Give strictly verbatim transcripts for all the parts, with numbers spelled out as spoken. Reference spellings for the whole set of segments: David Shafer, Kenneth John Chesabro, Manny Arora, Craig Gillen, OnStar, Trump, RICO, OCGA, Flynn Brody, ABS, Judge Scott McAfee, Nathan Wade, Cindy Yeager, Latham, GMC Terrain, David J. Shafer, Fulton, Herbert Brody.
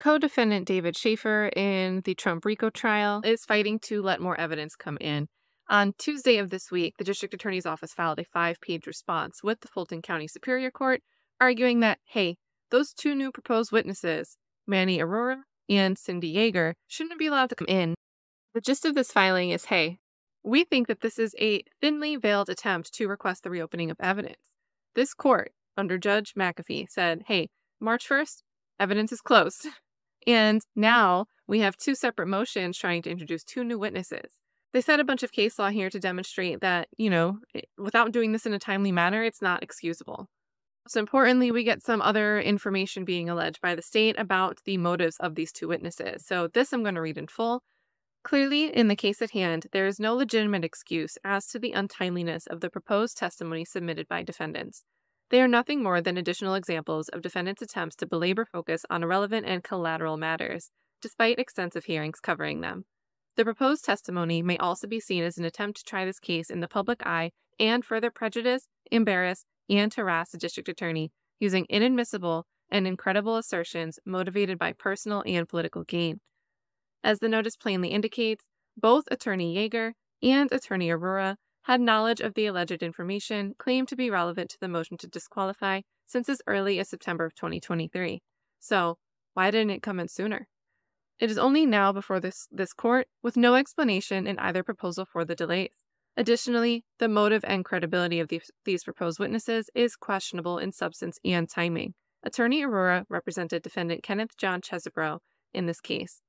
Co-defendant David Shafer in the Trump RICO trial is fighting to let more evidence come in. On Tuesday of this week, the district attorney's office filed a five-page response with the Fulton County Superior Court, arguing that, hey, those two new proposed witnesses, Manny Arora and Cindy Yeager, shouldn't be allowed to come in. The gist of this filing is, hey, we think that this is a thinly veiled attempt to request the reopening of evidence. This court, under Judge McAfee, said, hey, March first, evidence is closed. And now we have two separate motions trying to introduce two new witnesses. They set a bunch of case law here to demonstrate that, you know, without doing this in a timely manner, it's not excusable. So importantly, we get some other information being alleged by the state about the motives of these two witnesses. So this I'm going to read in full. Clearly, in the case at hand, there is no legitimate excuse as to the untimeliness of the proposed testimony submitted by defendants. They are nothing more than additional examples of defendants' attempts to belabor focus on irrelevant and collateral matters, despite extensive hearings covering them. The proposed testimony may also be seen as an attempt to try this case in the public eye and further prejudice, embarrass, and harass the district attorney using inadmissible and incredible assertions motivated by personal and political gain. As the notice plainly indicates, both Attorney Yeager and Attorney Arora had knowledge of the alleged information claimed to be relevant to the motion to disqualify since as early as September of twenty twenty-three. So, why didn't it come in sooner? It is only now before this, this court, with no explanation in either proposal for the delays. Additionally, the motive and credibility of the, these proposed witnesses is questionable in substance and timing. Attorney Arora represented defendant Kenneth John Chesabro in this case,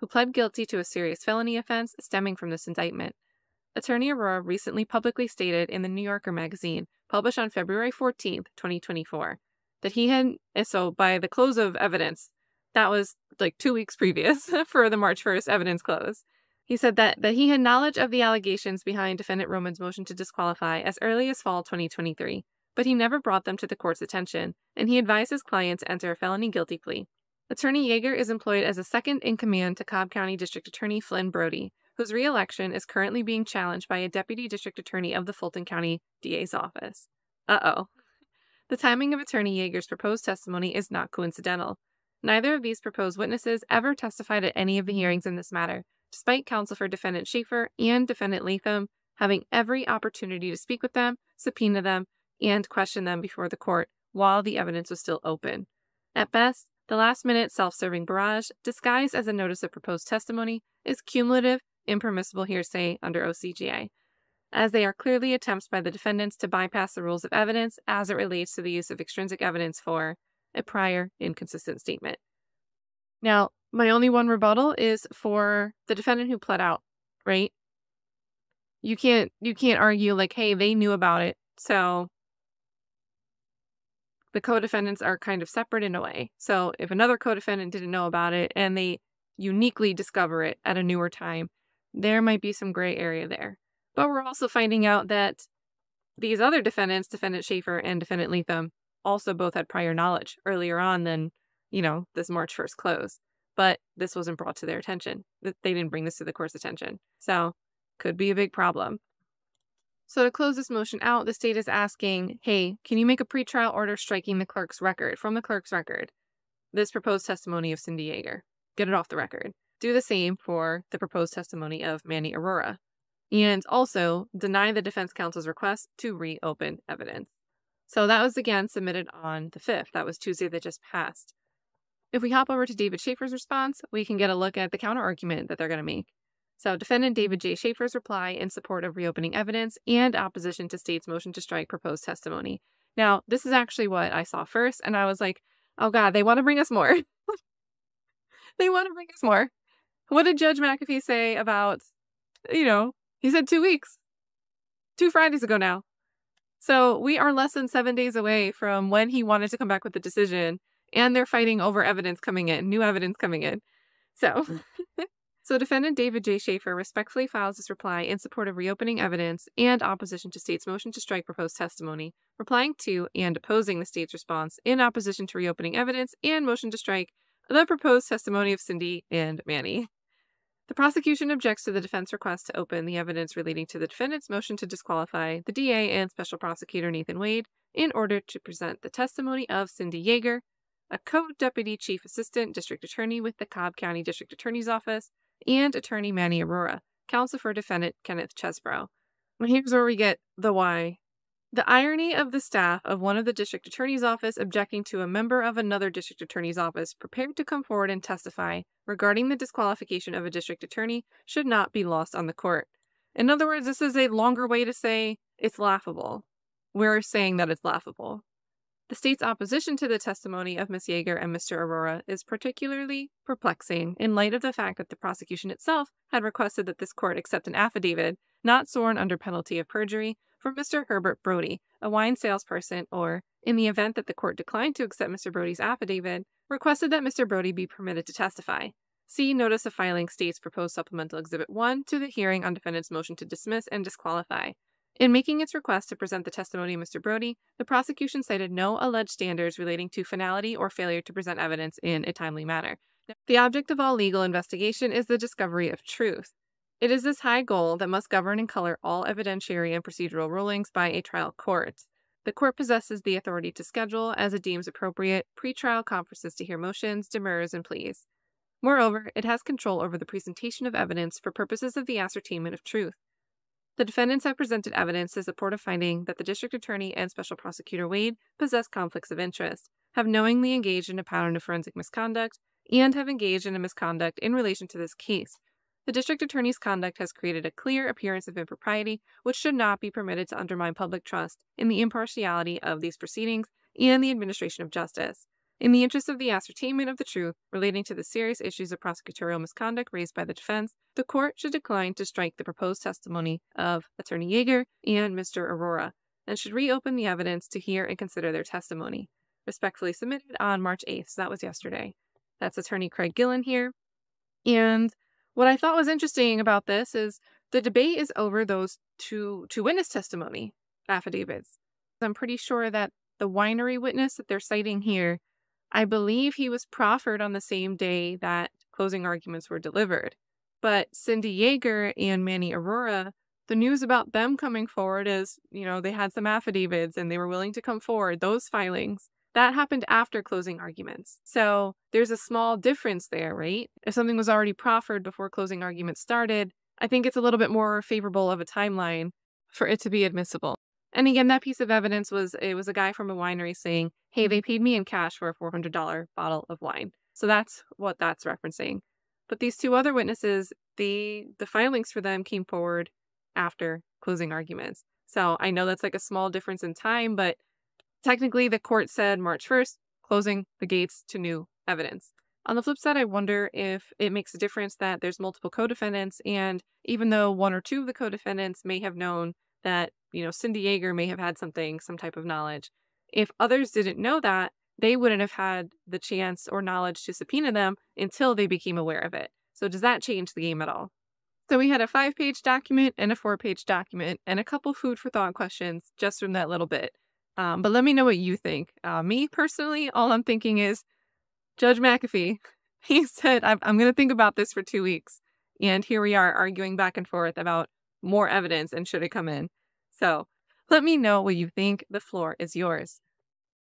who pled guilty to a serious felony offense stemming from this indictment. Attorney Arora recently publicly stated in the New Yorker magazine, published on February fourteenth, twenty twenty-four, that he had, so by the close of evidence, that was like two weeks previous for the March first evidence close. He said that, that he had knowledge of the allegations behind Defendant Roman's motion to disqualify as early as fall twenty twenty-three, but he never brought them to the court's attention, and he advised his client to enter a felony guilty plea. Attorney Yeager is employed as a second-in-command to Cobb County District Attorney Flynn Brody, whose re-election is currently being challenged by a deputy district attorney of the Fulton County D A's office. Uh-oh. The timing of Attorney Yeager's proposed testimony is not coincidental. Neither of these proposed witnesses ever testified at any of the hearings in this matter, despite counsel for Defendant Shafer and Defendant Latham having every opportunity to speak with them, subpoena them, and question them before the court while the evidence was still open. At best, the last-minute self-serving barrage, disguised as a notice of proposed testimony, is cumulative, impermissible hearsay under O C G A, as they are clearly attempts by the defendants to bypass the rules of evidence as it relates to the use of extrinsic evidence for a prior inconsistent statement. Now, my only one rebuttal is for the defendant who pled out, right? You can't you can't argue like, hey, they knew about it, so the co-defendants are kind of separate in a way. So if another co-defendant didn't know about it and they uniquely discover it at a newer time, there might be some gray area there. But we're also finding out that these other defendants, Defendant Shafer and Defendant Latham, also both had prior knowledge earlier on than, you know, this March first close. But this wasn't brought to their attention. They didn't bring this to the court's attention. So could be a big problem. So to close this motion out, the state is asking, hey, can you make a pretrial order striking the clerk's record, from the clerk's record, this proposed testimony of Cindy Yeager? Get it off the record. Do the same for the proposed testimony of Manny Arora. And also deny the defense counsel's request to reopen evidence. So that was, again, submitted on the fifth. That was Tuesday that just passed. If we hop over to David Shafer's response, we can get a look at the counterargument that they're going to make. So defendant David J. Shafer's reply in support of reopening evidence and opposition to state's motion to strike proposed testimony. Now, this is actually what I saw first, and I was like, oh, God, they want to bring us more. They want to bring us more. What did Judge McAfee say about, you know, he said two weeks, two Fridays ago now. So we are less than seven days away from when he wanted to come back with the decision, and they're fighting over evidence coming in, new evidence coming in. So, so defendant David J. Shafer respectfully files his reply in support of reopening evidence and opposition to state's motion to strike proposed testimony, replying to and opposing the state's response in opposition to reopening evidence and motion to strike the proposed testimony of Cindy and Manny. The prosecution objects to the defense request to open the evidence relating to the defendant's motion to disqualify the D A and Special Prosecutor Nathan Wade in order to present the testimony of Cindy Yeager, a co-deputy chief assistant district attorney with the Cobb County District Attorney's Office, and attorney Manny Arora, counsel for defendant Kenneth Chesabro. And here's where we get the why. The irony of the staff of one of the district attorney's office objecting to a member of another district attorney's office prepared to come forward and testify regarding the disqualification of a district attorney should not be lost on the court. In other words, this is a longer way to say it's laughable. We're saying that it's laughable. The state's opposition to the testimony of Miz Yeager and Mister Arora is particularly perplexing in light of the fact that the prosecution itself had requested that this court accept an affidavit, not sworn under penalty of perjury, from Mister Herbert Brody, a wine salesperson, or, in the event that the court declined to accept Mister Brody's affidavit, requested that Mister Brody be permitted to testify. See Notice of Filing State's Proposed Supplemental Exhibit one to the hearing on defendant's motion to dismiss and disqualify. In making its request to present the testimony of Mister Brody, the prosecution cited no alleged standards relating to finality or failure to present evidence in a timely manner. The object of all legal investigation is the discovery of truth. It is this high goal that must govern and color all evidentiary and procedural rulings by a trial court. The court possesses the authority to schedule, as it deems appropriate, pretrial conferences to hear motions, demurs, and pleas. Moreover, it has control over the presentation of evidence for purposes of the ascertainment of truth. The defendants have presented evidence to support a finding that the district attorney and special prosecutor Wade possess conflicts of interest, have knowingly engaged in a pattern of forensic misconduct, and have engaged in a misconduct in relation to this case. The district attorney's conduct has created a clear appearance of impropriety, which should not be permitted to undermine public trust in the impartiality of these proceedings and the administration of justice. In the interest of the ascertainment of the truth relating to the serious issues of prosecutorial misconduct raised by the defense, the court should decline to strike the proposed testimony of Attorney Yeager and Mister Arora, and should reopen the evidence to hear and consider their testimony. Respectfully submitted on March eighth, so that was yesterday. That's Attorney Craig Gillen here. And what I thought was interesting about this is the debate is over those two, two witness testimony affidavits. I'm pretty sure that the winery witness that they're citing here, I believe he was proffered on the same day that closing arguments were delivered. But Cindy Yeager and Manny Arora, the news about them coming forward is, you know, they had some affidavits and they were willing to come forward, those filings. That happened after closing arguments. So there's a small difference there, right? If something was already proffered before closing arguments started, I think it's a little bit more favorable of a timeline for it to be admissible. And again, that piece of evidence was, it was a guy from a winery saying, hey, they paid me in cash for a four hundred dollar bottle of wine. So that's what that's referencing. But these two other witnesses, the, the filings for them came forward after closing arguments. So I know that's like a small difference in time, but technically, the court said March first, closing the gates to new evidence. On the flip side, I wonder if it makes a difference that there's multiple co-defendants, and even though one or two of the co-defendants may have known that, you know, Cindy Yeager may have had something, some type of knowledge, if others didn't know that, they wouldn't have had the chance or knowledge to subpoena them until they became aware of it. So does that change the game at all? So we had a five-page document and a four-page document and a couple food for thought questions just from that little bit. Um, but let me know what you think. Uh, me, personally, all I'm thinking is Judge McAfee. He said, I'm, I'm going to think about this for two weeks. And here we are arguing back and forth about more evidence and should it come in. So let me know what you think. The floor is yours.